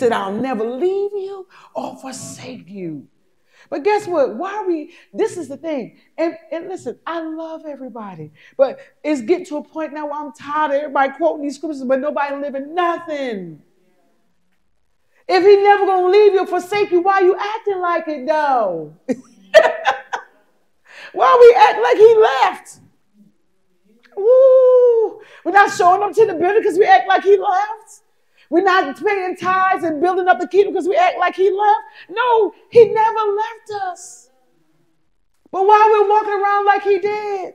said, I'll never leave you or forsake you. But guess what? This is the thing. And listen, I love everybody. But it's getting to a point now where I'm tired of everybody quoting these scriptures, but nobody living nothing. If he never going to leave you or forsake you, why are you acting like it though? Why we act like he left? Ooh, we're not showing up to the building because we act like he left. We're not paying tithes and building up the kingdom because we act like he left. No, he never left us. But while we're walking around like he did,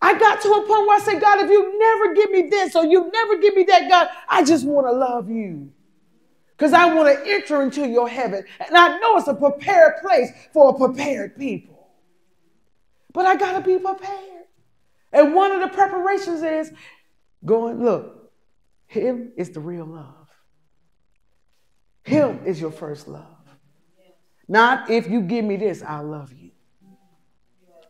I got to a point where I said, God, if you never give me this or you never give me that, God, I just want to love you. Because I want to enter into your heaven. And I know it's a prepared place for a prepared people. But I got to be prepared. And one of the preparations is going, look, him is the real love. Him is your first love. Not if you give me this, I'll love you.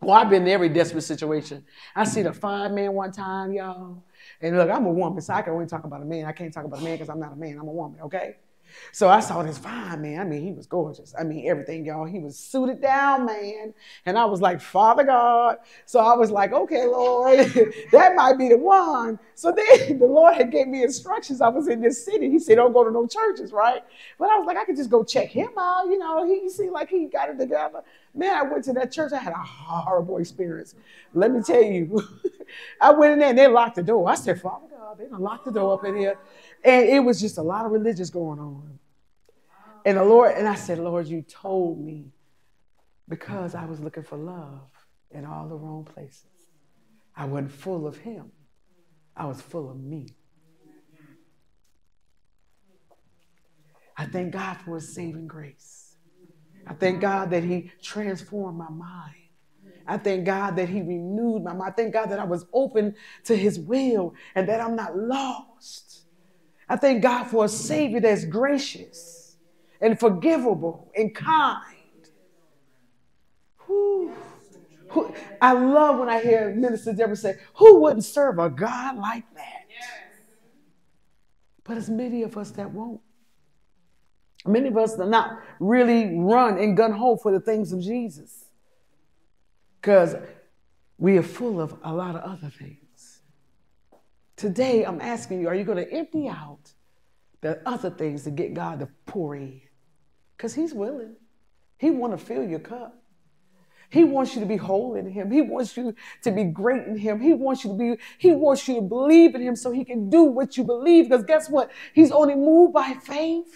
Well, I've been in every desperate situation. I seen a fine man one time, y'all. And look, I'm a woman, so I can only talk about a man. I can't talk about a man because I'm not a man. I'm a woman, okay? So I saw this fine man. I mean, he was gorgeous. I mean, everything, y'all. He was suited down, man. And I was like, Father God. So I was like, okay, Lord, that might be the one. So then the Lord had gave me instructions. I was in this city. He said, don't go to no churches, right? But I was like, I could just go check him out. You know, he seemed like he got it together. Man, I went to that church. I had a horrible experience. Let me tell you. I went in there and they locked the door. I said, Father God, they done locked the door up in here. And it was just a lot of religious going on. And the Lord, and I said, Lord, you told me because I was looking for love in all the wrong places. I wasn't full of him. I was full of me. I thank God for his saving grace. I thank God that he transformed my mind. I thank God that he renewed my mind. I thank God that I was open to his will and that I'm not lost. I thank God for a Savior that's gracious and forgivable and kind. Who, I love when I hear Minister Deborah say, who wouldn't serve a God like that? Yes. But it's many of us that won't. Many of us do not really run and gun ho for the things of Jesus because we are full of a lot of other things. Today, I'm asking you, are you going to empty out the other things to get God to pour in? Because he's willing. He wants to fill your cup. He wants you to be whole in him. He wants you to be great in him. He wants you to believe in him so he can do what you believe. Because guess what? He's only moved by faith.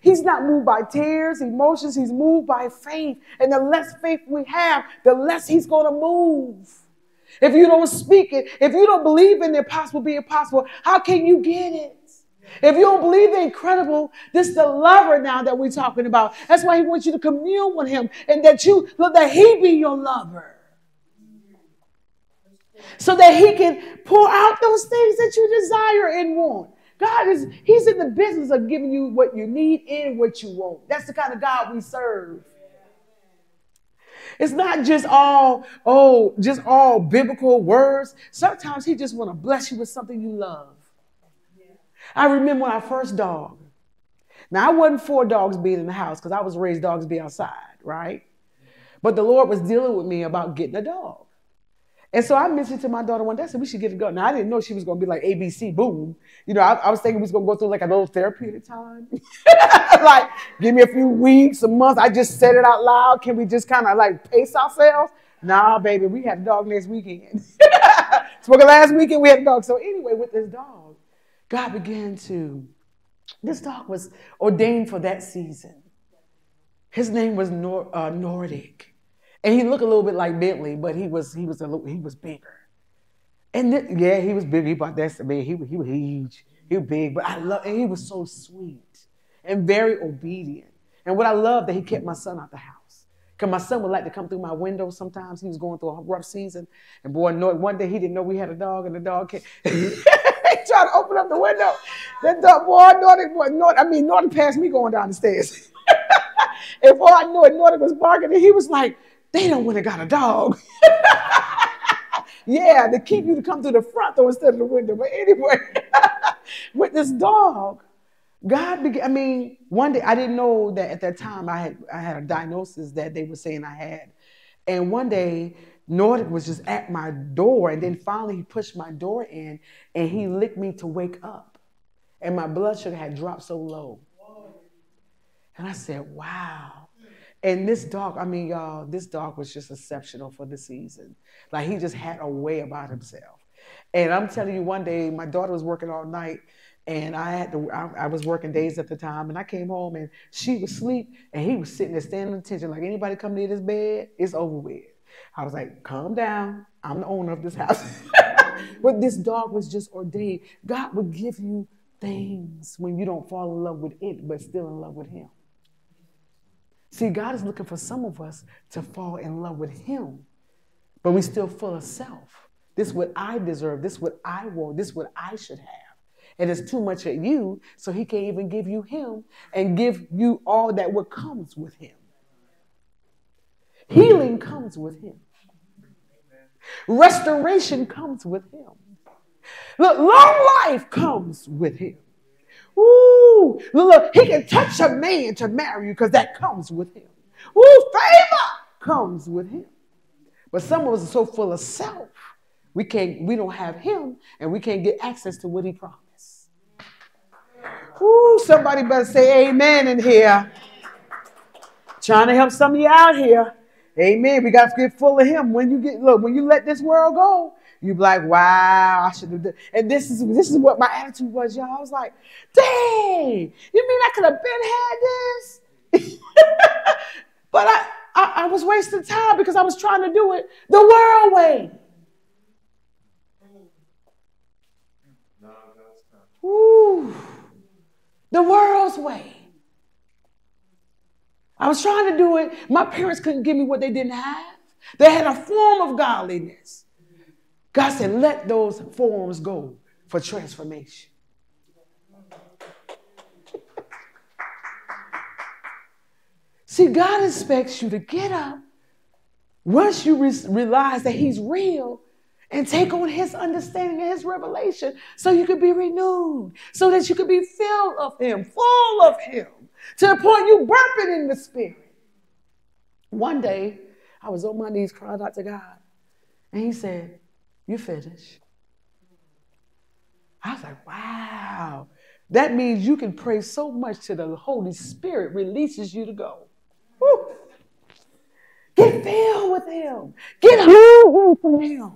He's not moved by tears, emotions. He's moved by faith. And the less faith we have, the less he's going to move. If you don't speak it, if you don't believe in the impossible being possible, how can you get it? If you don't believe the incredible, this is the lover now that we're talking about. That's why he wants you to commune with him and that he be your lover. So that he can pour out those things that you desire and want. God is, he's in the business of giving you what you need and what you want. That's the kind of God we serve. It's not just all biblical words. Sometimes he just want to bless you with something you love. I remember our first dog. Now, I wasn't for dogs being in the house because I was raised dogs be outside, right? But the Lord was dealing with me about getting a dog. And so I mentioned to my daughter one day, I said, we should get a dog. Now, I didn't know she was going to be like ABC, boom. You know, I was thinking we was going to go through like a little therapeutic time. Like, give me a few weeks, a month. I just said it out loud. Can we just kind of like pace ourselves? Nah, baby, we had a dog next weekend. Spoken last weekend, we had a dog. So anyway, with this dog, God began to, this dog was ordained for that season. His name was Nordic. And he looked a little bit like Bentley, but he was bigger. And yeah, he was big. He bought that. I mean, he was huge. He was big, but and he was so sweet and very obedient. And what I love that he kept my son out the house because my son would like to come through my window sometimes. He was going through a rough season, and boy, one day he didn't know we had a dog, and the dog came. He tried to open up the window. That dog, Norton passed me going down the stairs, and before I knew it, Norton was barking, and he was like, they don't want to got a dog. Yeah, they keep you to come through the front door instead of the window. But anyway, with this dog, God began, I mean, one day, I didn't know that at that time I had a diagnosis that they were saying I had. And one day, Nordic was just at my door, and then finally he pushed my door in, and he licked me to wake up. And my blood sugar had dropped so low. And I said, wow. And this dog, I mean, y'all, this dog was just exceptional for the season. Like, he just had a way about himself. And I'm telling you, one day, my daughter was working all night, and I was working days at the time, and I came home, and she was asleep, and he was sitting there standing at attention, like, anybody come near this bed, it's over with. I was like, calm down. I'm the owner of this house. But this dog was just ordained. God would give you things when you don't fall in love with it, but still in love with him. See, God is looking for some of us to fall in love with him, but we're still full of self. This is what I deserve. This is what I want. This is what I should have. And it's too much at you, so he can't even give you him and give you all that what comes with him. Healing comes with him. Restoration comes with him. Look, long life comes with him. Ooh, look, he can touch a man to marry you because that comes with him. Ooh, favor comes with him. But some of us are so full of self, we don't have him, and we can't get access to what he promised. Ooh, somebody better say amen in here. Trying to help some of you out here. Amen. We got to get full of him. When you let this world go, you be like, wow, I should have done. And this is what my attitude was, y'all. I was like, dang, you mean I could have been had this? But I was wasting time because I was trying to do it the world way. Ooh, the world's way. I was trying to do it. My parents couldn't give me what they didn't have. They had a form of godliness. God said, let those forms go for transformation. See, God expects you to get up once you realize that he's real and take on his understanding and his revelation so you could be renewed, so that you could be filled of him, full of him, to the point you burping in the spirit. One day, I was on my knees crying out to God, and he said, you finished. I was like, wow. That means you can pray so much till the Holy Spirit releases you to go. Woo. Get filled with him. Get home from him.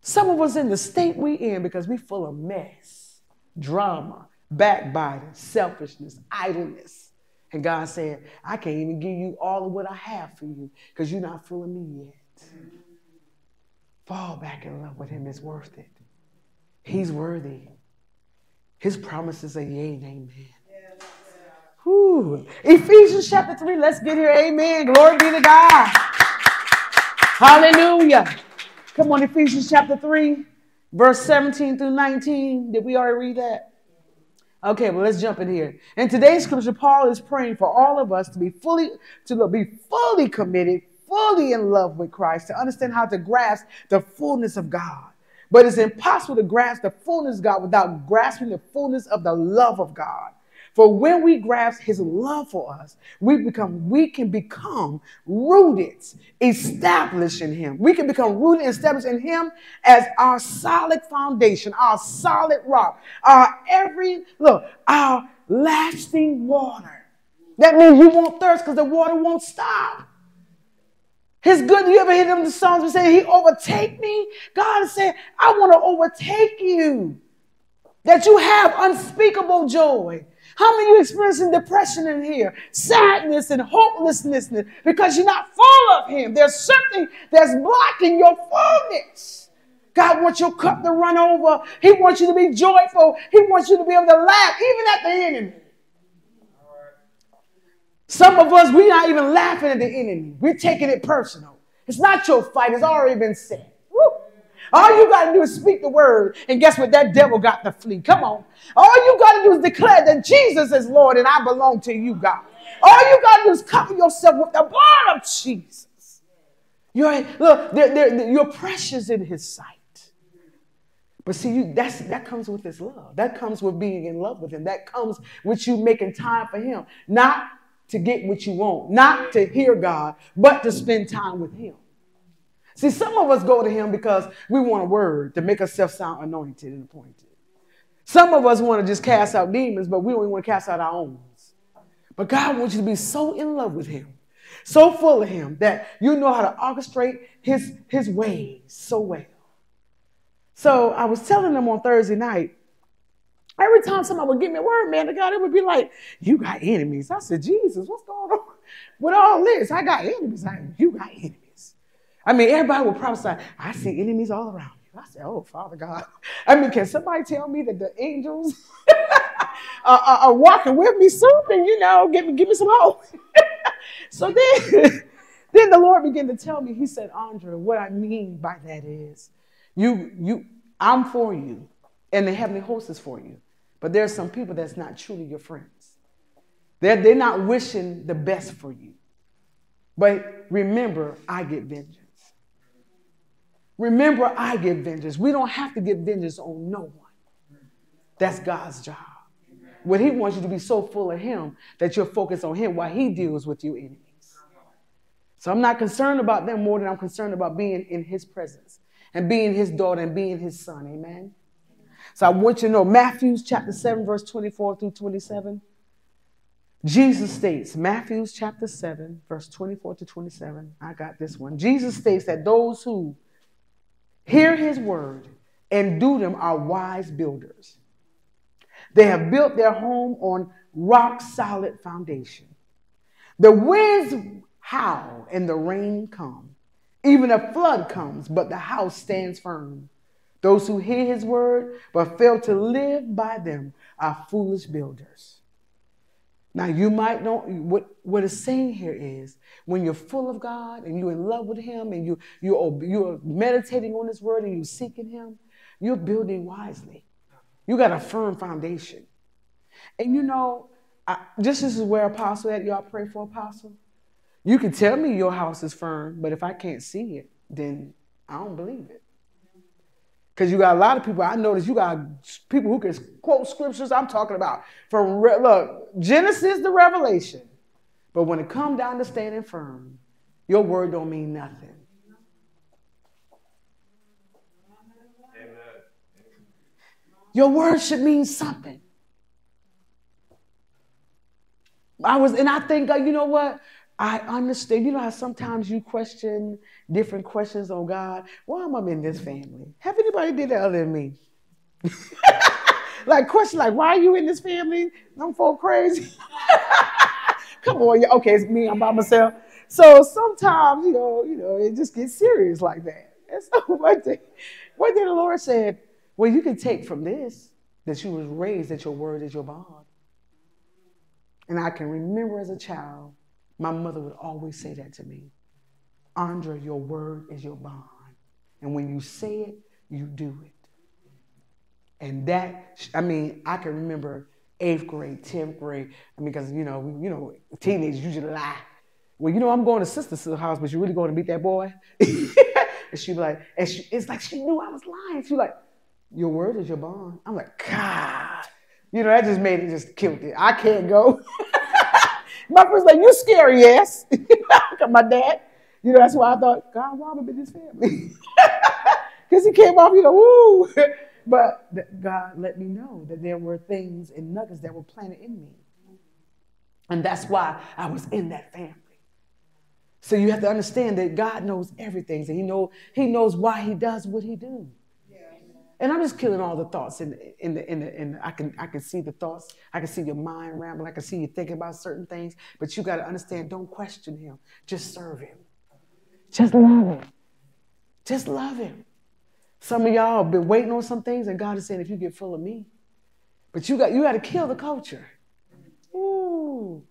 Some of us in the state we in because we full of mess, drama, backbiting, selfishness, idleness. And God said, I can't even give you all of what I have for you because you're not fooling me yet. Fall back in love with him. It's worth it. He's worthy. His promises are yea and amen. Yeah. Whew. Ephesians chapter 3. Let's get here. Amen. Glory be to God. Hallelujah. Come on, Ephesians chapter 3, verse 17 through 19. Did we already read that? Okay, well, let's jump in here. In today's scripture, Paul is praying for all of us to be fully committed, fully in love with Christ, to understand how to grasp the fullness of God. But it's impossible to grasp the fullness of God without grasping the fullness of the love of God. For when we grasp his love for us, we can become rooted, established in him. We can become rooted and established in him as our solid foundation, our solid rock, our lasting water. That means you won't thirst because the water won't stop. His good, you ever hear them the songs that say, he overtake me? God is saying, I want to overtake you. That you have unspeakable joy. How many of you experiencing depression in here? Sadness and hopelessness because you're not full of him. There's something that's blocking your fullness. God wants your cup to run over. He wants you to be joyful. He wants you to be able to laugh even at the enemy. Some of us, we're not even laughing at the enemy. We're taking it personal. It's not your fight. It's already been said. All you got to do is speak the word. And guess what? That devil got to flee. Come on. All you got to do is declare that Jesus is Lord and I belong to you, God. All you got to do is cover yourself with the blood of Jesus. You're precious in his sight. But see, that comes with his love. That comes with being in love with him. That comes with you making time for him. Not to get what you want, not to hear God, but to spend time with him. See, some of us go to him because we want a word to make ourselves sound anointed and appointed. Some of us want to just cast out demons, but we don't even want to cast out our own. But God wants you to be so in love with him, so full of him, that you know how to orchestrate his ways so well. So I was telling them on Thursday night, every time somebody would give me a word, man, to God, it would be like, you got enemies. I said, Jesus, what's going on with all this? I got enemies. You got enemies. I mean, everybody would prophesy, I see enemies all around you. I said, oh, Father God. I mean, can somebody tell me that the angels are walking with me soon, and, you know, give me some hope. So then the Lord began to tell me, he said, Andra, what I mean by that is, I'm for you, and the heavenly host is for you. But there's some people that's not truly your friends. They're not wishing the best for you. But remember, I get vengeance. Remember, I get vengeance. We don't have to get vengeance on no one. That's God's job. What he wants you to be so full of him that you're focused on him while he deals with your enemies. So I'm not concerned about them more than I'm concerned about being in his presence and being his daughter and being his son. Amen. So I want you to know Matthew chapter 7, verse 24 through 27. Jesus states, Matthew chapter 7, verse 24 to 27. I got this one. Jesus states that those who hear his word and do them are wise builders. They have built their home on rock solid foundation. The winds howl and the rain come. Even a flood comes, but the house stands firm. Those who hear his word but fail to live by them are foolish builders. Now you might know what it's saying here is when you're full of God and you're in love with him and you're meditating on his word and you're seeking him, you're building wisely. You got a firm foundation. And you know, this is where Apostle at. Y'all pray for Apostle. You can tell me your house is firm, but if I can't see it, then I don't believe it. Because you got a lot of people. I notice you got people who can quote scriptures. I'm talking about from, look, Genesis to Revelation. But when it comes down to standing firm, your word don't mean nothing. Your word should mean something. I think, you know what? I understand. You know how sometimes you question different questions on God. Why am I in this family? Have anybody did that other than me? Like question, like, why are you in this family? Them folk crazy. Come on, okay, it's me. I'm by myself. So sometimes, you know, it just gets serious like that. And so one day the Lord said, well, you can take from this that you was raised, that your word is your bond. And I can remember as a child, my mother would always say that to me. Andra, your word is your bond. And when you say it, you do it. And I can remember 8th grade, 10th grade, because, you know, teenagers usually lie. Well, you know, I'm going to sister's house, but you really going to meet that boy? And she'd be like, it's like she knew I was lying. She like, your word is your bond. I'm like, God. You know, that just made it, just killed it. I can't go. My friend's like, you scary ass. My dad. You know, that's why I thought, God, why am I in this family? Because he came off, ooh. But God let me know that there were things and nuggets that were planted in me. And that's why I was in that family. So you have to understand that God knows everything. And he knows why he does what he does. And I'm just killing all the thoughts. I can see the thoughts. I can see your mind rambling. I can see you thinking about certain things. But you got to understand, don't question him. Just serve him. Just love him. Just love him. Some of y'all have been waiting on some things, and God is saying, if you get full of me. But you got to kill the culture. Ooh.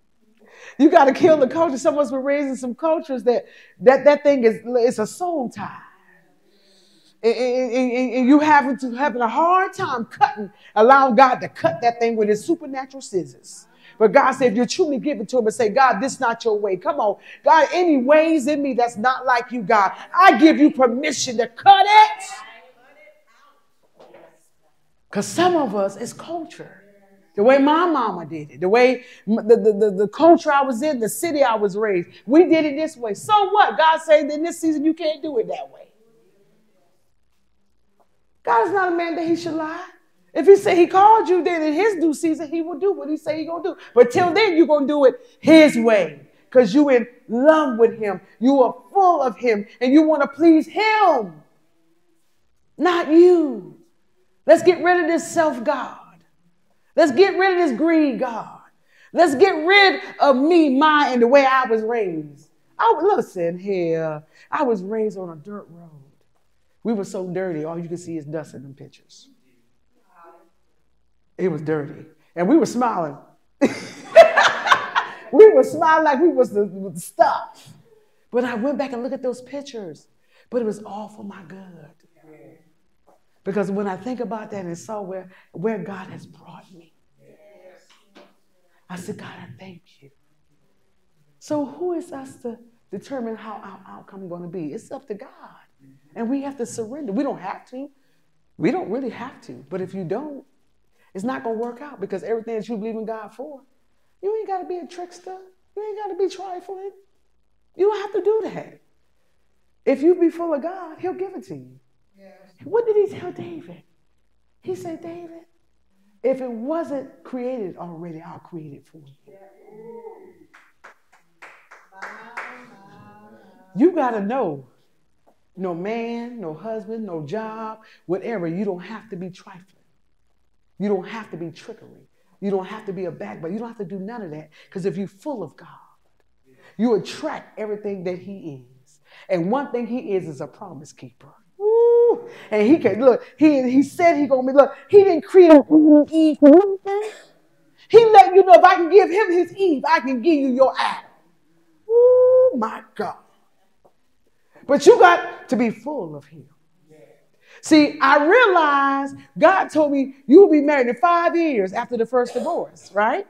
You got to kill the culture. Some of us were raised in some cultures that thing is, it's a soul tie. And you having a hard time allowing God to cut that thing with his supernatural scissors. But God said, if you truly give it to him and say, God, this is not your way. Come on. God, any ways in me that's not like you, God, I give you permission to cut it. Because some of us, it's culture. The way my mama did it, the way the culture I was in, the city I was raised, we did it this way. So what? God said in this season you can't do it that way. God is not a man that he should lie. If he said he called you, then in his due season, he will do what he said he's going to do. But till then, you're going to do it his way because you're in love with him. You are full of him and you want to please him, not you. Let's get rid of this self-God. Let's get rid of this greed, God. Let's get rid of me, mine, and the way I was raised. Listen here. I was raised on a dirt road. We were so dirty. All you could see is dust in them pictures. It was dirty. And we were smiling. We were smiling like we was the stuff. But I went back and looked at those pictures. But it was all for my good. Because when I think about that and saw where God has brought me, I said, God, I thank you. So who is us to determine how our outcome going to be? It's up to God. And we have to surrender. We don't have to. We don't really have to. But if you don't, it's not going to work out because everything that you believe in God for, you ain't got to be a trickster. You ain't got to be trifling. You don't have to do that. If you be full of God, he'll give it to you. What did he tell David? He said, David, if it wasn't created already, I'll create it for you. You got to know, no man, no husband, no job, whatever. You don't have to be trifling. You don't have to be trickery. You don't have to be a backbiter. You don't have to do none of that. Because if you're full of God, you attract everything that he is. And one thing he is a promise keeper. And he can look, he said he gonna be look, he didn't create an Eve. He let you know if I can give him his Eve, I can give you your Adam. Oh my God. But you got to be full of him. See, I realized God told me you'll be married in 5 years after the first divorce, right?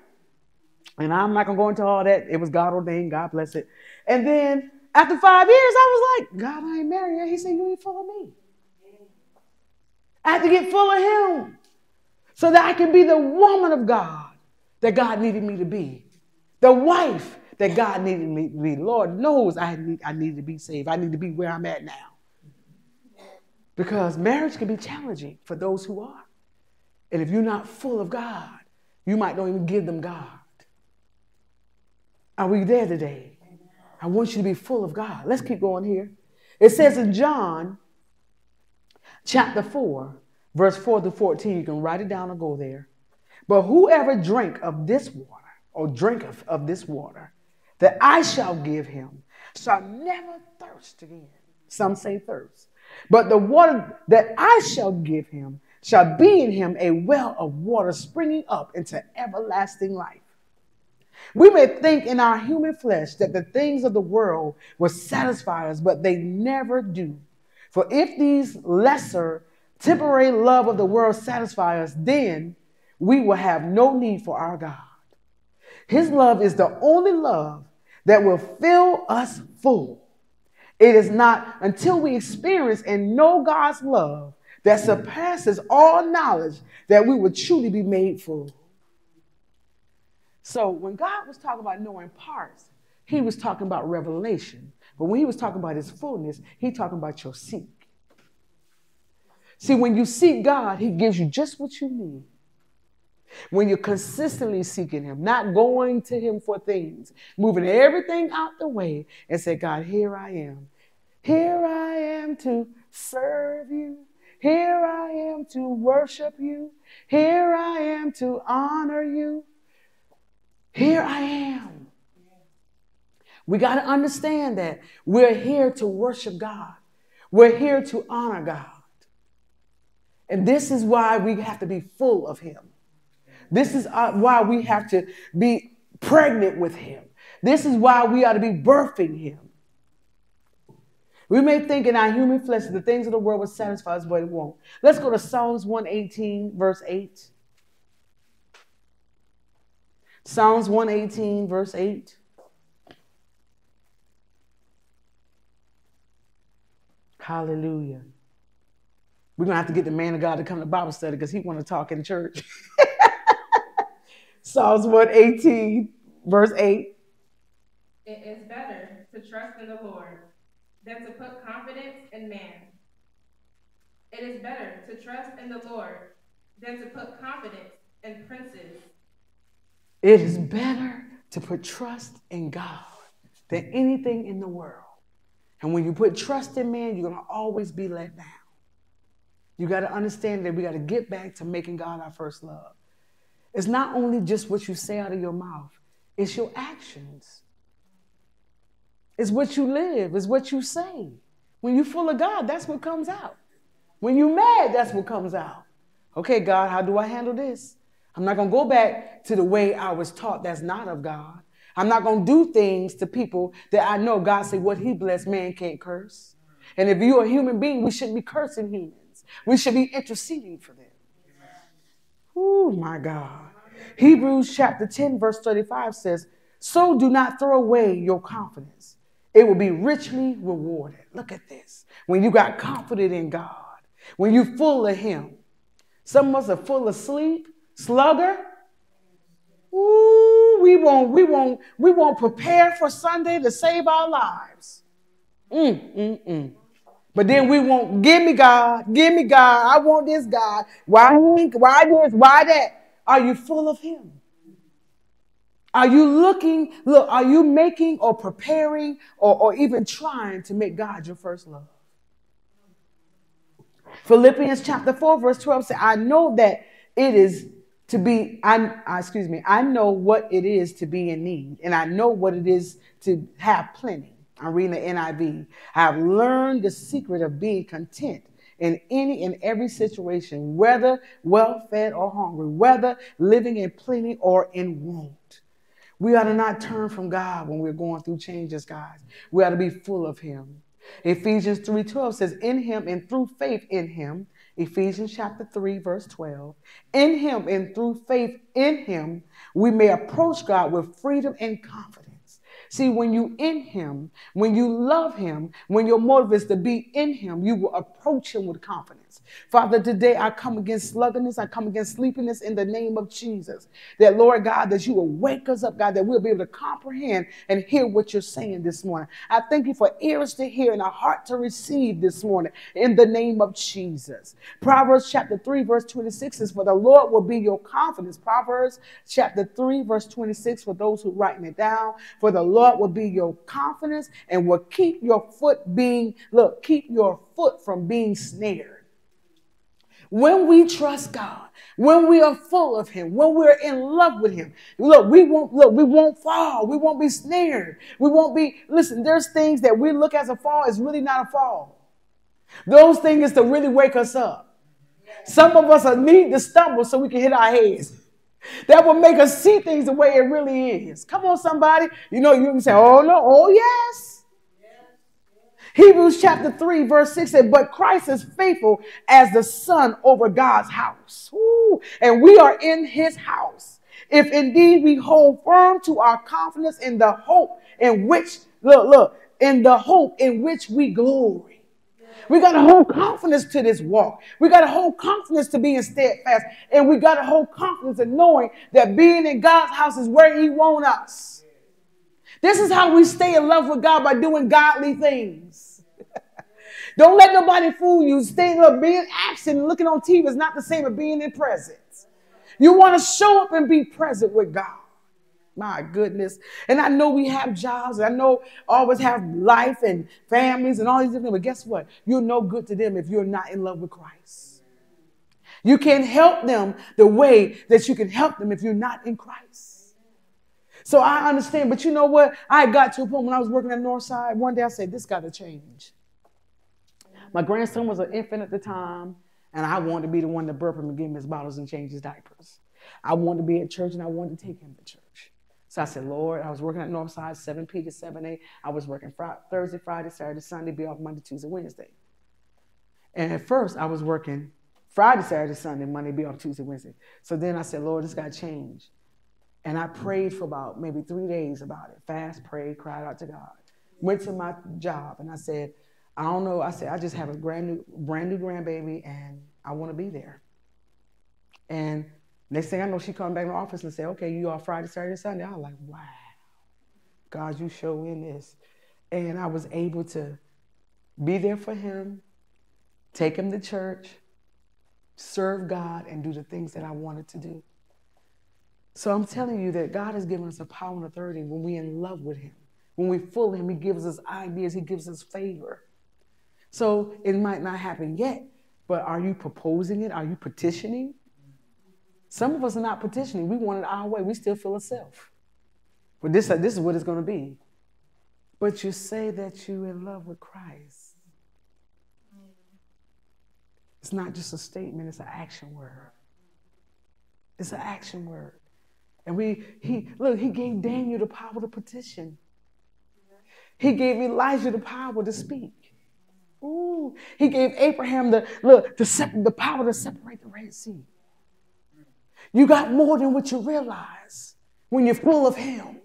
And I'm not gonna go into all that. It was God ordained, God bless it. And then after 5 years, I was like, God, I ain't married yet. He said, you ain't full of me. I have to get full of him so that I can be the woman of God that God needed me to be, the wife that God needed me to be. Lord knows I need to be saved. I need to be where I'm at now because marriage can be challenging for those who are. And if you're not full of God, you might not even give them God. Are we there today? I want you to be full of God. Let's keep going here. It says in John, chapter 4, verse 4 to 14, you can write it down or go there. But whoever drank of this water, or drink of this water, that I shall give him, shall never thirst again. Some say thirst. But the water that I shall give him shall be in him a well of water springing up into everlasting life. We may think in our human flesh that the things of the world will satisfy us, but they never do. For if these lesser temporary love of the world satisfy us, then we will have no need for our God. His love is the only love that will fill us full. It is not until we experience and know God's love that surpasses all knowledge that we will truly be made full. So when God was talking about knowing parts, he was talking about revelation. But when he was talking about his fullness, he talking about your seek. See, when you seek God, he gives you just what you need. When you're consistently seeking him, not going to him for things, moving everything out the way and say, God, here I am. Here I am to serve you. Here I am to worship you. Here I am to honor you. Here I am. We got to understand that we're here to worship God. We're here to honor God. And this is why we have to be full of him. This is why we have to be pregnant with him. This is why we ought to be birthing him. We may think in our human flesh that the things of the world will satisfy us, but it won't. Let's go to Psalms 118, verse 8. Psalms 118, verse 8. Hallelujah. We're going to have to get the man of God to come to Bible study because he want to talk in church. Psalms 118, verse 8. It is better to trust in the Lord than to put confidence in man. It is better to trust in the Lord than to put confidence in princes. It is better to put trust in God than anything in the world. And when you put trust in man, you're going to always be let down. You got to understand that we got to get back to making God our first love. It's not only just what you say out of your mouth. It's your actions. It's what you live. It's what you say. When you're full of God, that's what comes out. When you're mad, that's what comes out. Okay, God, how do I handle this? I'm not going to go back to the way I was taught that's not of God. I'm not going to do things to people that I know God said what he blessed, man can't curse. And if you're a human being, we shouldn't be cursing humans. We should be interceding for them. Oh, my God. Hebrews chapter 10, verse 35 says, so do not throw away your confidence. It will be richly rewarded. Look at this. When you got confident in God, when you're full of him, some of us are full of sleep, slugger. Ooh, we won't prepare for Sunday to save our lives. But then we won't, give me God, I want this God. Why this, why that? Are you full of him? Are you looking, look, are you making or preparing or even trying to make God your first love? Philippians chapter 4, verse 12 says, I know that it is to be, I know what it is to be in need, and I know what it is to have plenty. I'm reading the NIV. I have learned the secret of being content in any and every situation, whether well-fed or hungry, whether living in plenty or in want. We ought to not turn from God when we're going through changes, guys. We ought to be full of him. Ephesians 3:12 says, in him and through faith in him. Ephesians chapter 3, verse 12. In him and through faith in him, we may approach God with freedom and confidence. See, when you're in him, when you love him, when your motive is to be in him, you will approach him with confidence. Father, today I come against sluggardness. I come against sleepiness in the name of Jesus. That, Lord God, that you will wake us up, God, that we'll be able to comprehend and hear what you're saying this morning. I thank you for ears to hear and a heart to receive this morning in the name of Jesus. Proverbs chapter 3, verse 26 says, for the Lord will be your confidence. Proverbs chapter 3, verse 26, for those who are writing it down, for the Lord will be your confidence and will keep your foot keep your foot from being snared. When we trust God, when we are full of him, when we're in love with him, we won't fall. We won't be snared. We won't be, listen, there's things that we look as a fall is really not a fall. Those things is to really wake us up. Some of us need to stumble so we can hit our heads. That will make us see things the way it really is. Come on, somebody. You know, you can say, oh no, oh yes. Hebrews chapter 3, verse 6 said, but Christ is faithful as the son over God's house. Ooh, and we are in his house. If indeed we hold firm to our confidence in the hope in which, in the hope in which we glory. We got to hold confidence to this walk. We got to hold confidence to being steadfast. And we got to hold confidence in knowing that being in God's house is where he wants us. This is how we stay in love with God, by doing godly things. Don't let nobody fool you. Staying up, being absent and looking on TV is not the same as being in presence. You want to show up and be present with God. My goodness. And I know we have jobs. And I know always have life and families and all these different things. But guess what? You're no good to them if you're not in love with Christ. You can't help them the way that you can help them if you're not in Christ. So I understand, but you know what? I got to a point when I was working at Northside, one day I said, this got to change. My grandson was an infant at the time, and I wanted to be the one to burp him and give him his bottles and change his diapers. I wanted to be at church, and I wanted to take him to church. So I said, Lord, I was working at Northside, 7P to 7A. I was working Thursday, Friday, Saturday, Sunday, be off Monday, Tuesday, Wednesday. And at first, I was working Friday, Saturday, Sunday, Monday, be off Tuesday, Wednesday. So then I said, Lord, this got to change. And I prayed for about maybe 3 days about it. Fast, prayed, cried out to God. Went to my job and I said, I don't know. I said, I just have a brand new grandbaby and I want to be there. And next thing I know, she come back in the office and say, okay, you all Friday, Saturday, and Sunday. I was like, wow, God, you show in this. And I was able to be there for him, take him to church, serve God, and do the things that I wanted to do. So I'm telling you that God has given us a power and authority when we're in love with him. When we fool him, he gives us ideas, he gives us favor. So it might not happen yet, but are you proposing it? Are you petitioning? Some of us are not petitioning. We want it our way. We still feel ourself. But this is what it's going to be. But you say that you're in love with Christ. It's not just a statement, it's an action word. It's an action word. And he gave Daniel the power to petition. He gave Elijah the power to speak. Ooh, he gave Abraham the power to separate the Red Sea. You got more than what you realize when you're full of him.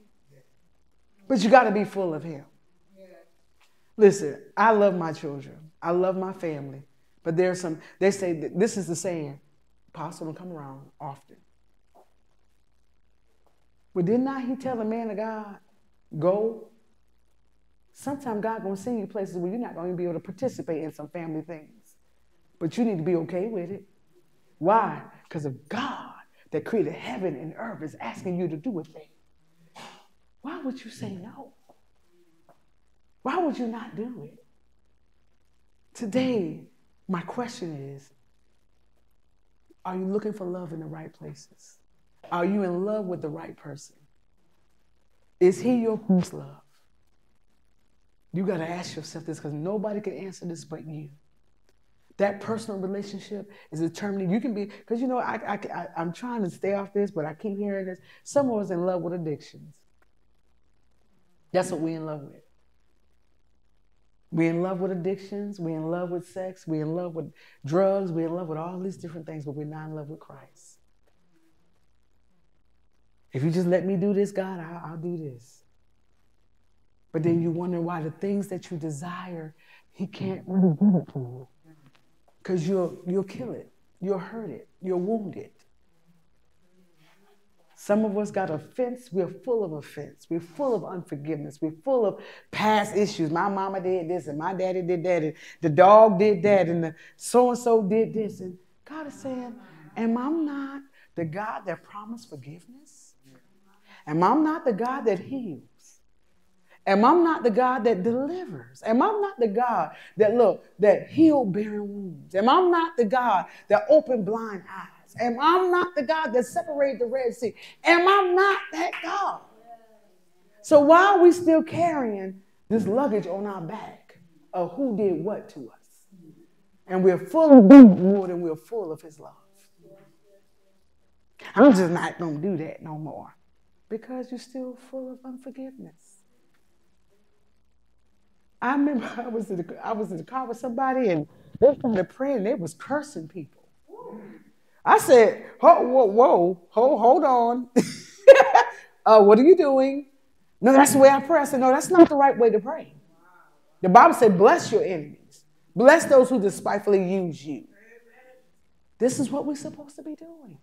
But you got to be full of him. Listen, I love my children. I love my family. But there's some, they say, that this is the saying, Apostle don't come around often. But did not he tell the man of God, go? Sometimes God going to send you places where you're not going to be able to participate in some family things. But you need to be okay with it. Why? Because of God that created heaven and earth is asking you to do a thing. Why would you say no? Why would you not do it? Today, my question is, are you looking for love in the right places? Are you in love with the right person? Is he your first love? You got to ask yourself this because nobody can answer this but you. That personal relationship is determining. You can be, because you know, I'm trying to stay off this, but I keep hearing this. Some of us in love with addictions. That's what we're in love with. We're in love with addictions. We're in love with sex. We're in love with drugs. We're in love with all these different things, but we're not in love with Christ. If you just let me do this, God, I'll do this. But then you wonder why the things that you desire, he can't really give it to you. Because you'll kill it. You'll hurt it. You'll wound it. Some of us got offense. We're full of offense. We're full of unforgiveness. We're full of past issues. My mama did this and my daddy did that and the dog did that and the so-and-so did this. And God is saying, am I not the God that promised forgiveness? Am I not the God that healed? Am I not the God that delivers? Am I not the God that healed barren wounds? Am I not the God that opened blind eyes? Am I not the God that separated the Red Sea? Am I not that God? So why are we still carrying this luggage on our back of who did what to us? And we're full of reward and we're full of his love. I'm just not going to do that no more because you're still full of unforgiveness. I remember I was in the car with somebody and they started praying. They was cursing people. I said, hold on. What are you doing? No, that's the way I pray. I said, no, that's not the right way to pray. The Bible said, bless your enemies. Bless those who despitefully use you. This is what we're supposed to be doing.